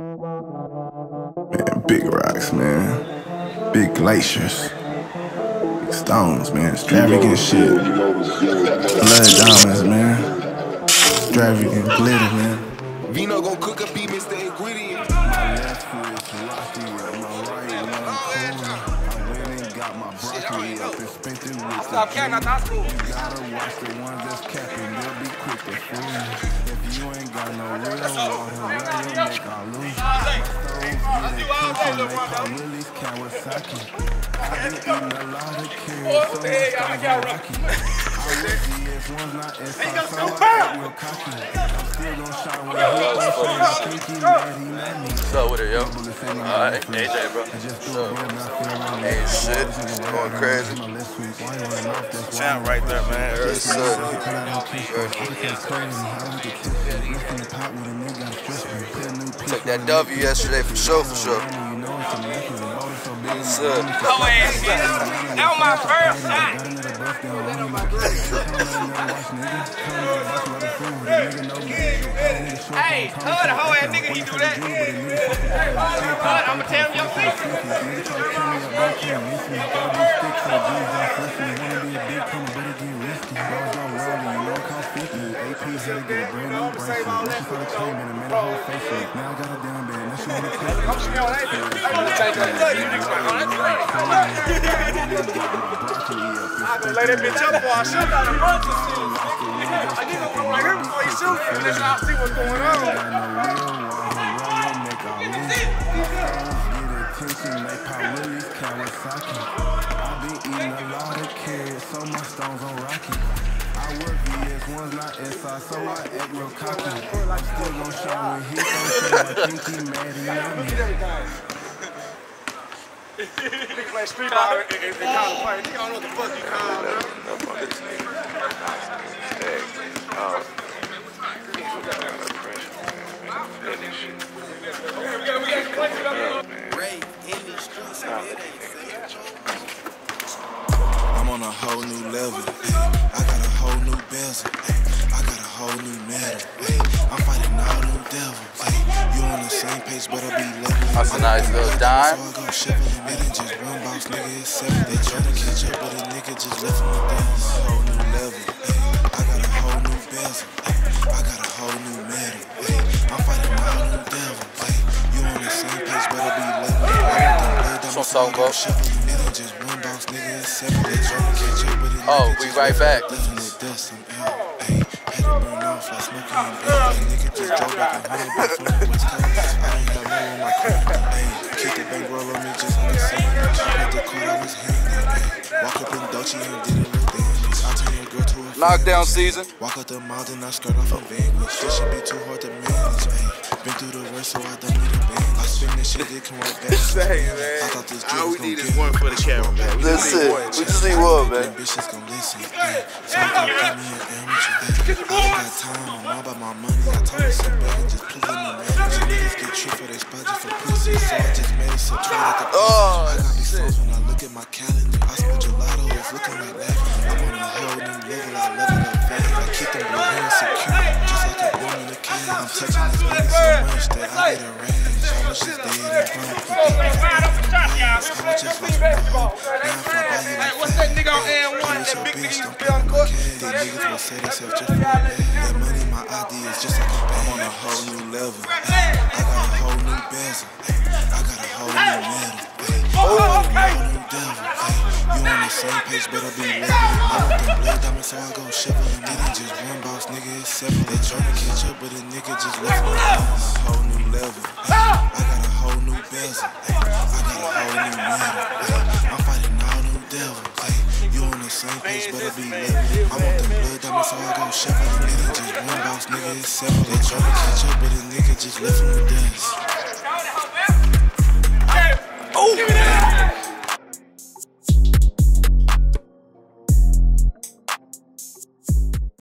Man, big rocks, man. Big glaciers. Big stones, man. Extravagant shit. Blood diamonds, man. Extravagant glitter, man. Vino gon' cook up, he Mr. Aquidian. My left foot is lofty, my right one cold. I went and got my broccoli up and spent it with the king. You gotta watch the ones that's capping, they'll be quick to fool. If you ain't got no real what's up with her, yo? Alright, AJ, bro. Hey, shit, it's going crazy. Champ right there, man. What's up? Took that W yesterday for sure, for sure. That was my first shot. Hey, hug the whole ass nigga, he do that. Hey, hug, I'ma tell him your I'm on a whole new level. I got a whole new bezel. I got a whole new metal. I'm fighting all new devils. You on the same page, but I be leveling. That's a nice little dime. It ain't just one box, nigga. It's seven. They try to catch up, but a nigga just left on the dance. A whole new level. I got a whole new bezel. I got a whole new metal. I'm fighting all new devils. You on the same page, but I be leveling. That's what I'm talking about. Oh, we right back. Lockdown season. Walk up the mountain, I skirt off a vanquish. This should be too hard to manage. Been through the worst, so I don't need a band. I spin this shit, it come right back. Same, man. I thought this we need is one for the camera, man. That's it. We just need one, man. Bitches gon' listen. So I'm gonna give me an amateur. I ain't got time. I'm all about my money. I told you some bad and just pull in the man. Some niggas get tripped for they spot just for pussy. So I just made it so true at the I got these souls when I look at my calendar. I spent gelato, it's looking like that. I'm on a whole new level. I love it up fast. I kick them with hands secure. Just like a woman in the can. I'm touching this money. What's that nigga on AM1? That big nigga used to be on court. That money, my idea is just like a band. I'm on a whole new level. I got a whole new bezel. I got a whole new metal. You on the same page, but I be level. I don't blood diamonds, so I go shiver. It ain't just one boss, nigga, it's seven. They tryna catch up, but a nigga just left me. I'm on a whole new level. I got a whole new bezel. I got a whole new metal. I'm fighting all new devils. You on the same page, but I be level. I want the blood diamonds, so I go shiver. It ain't just one boss, nigga, it's seven. They tryna catch up, but a nigga just left me.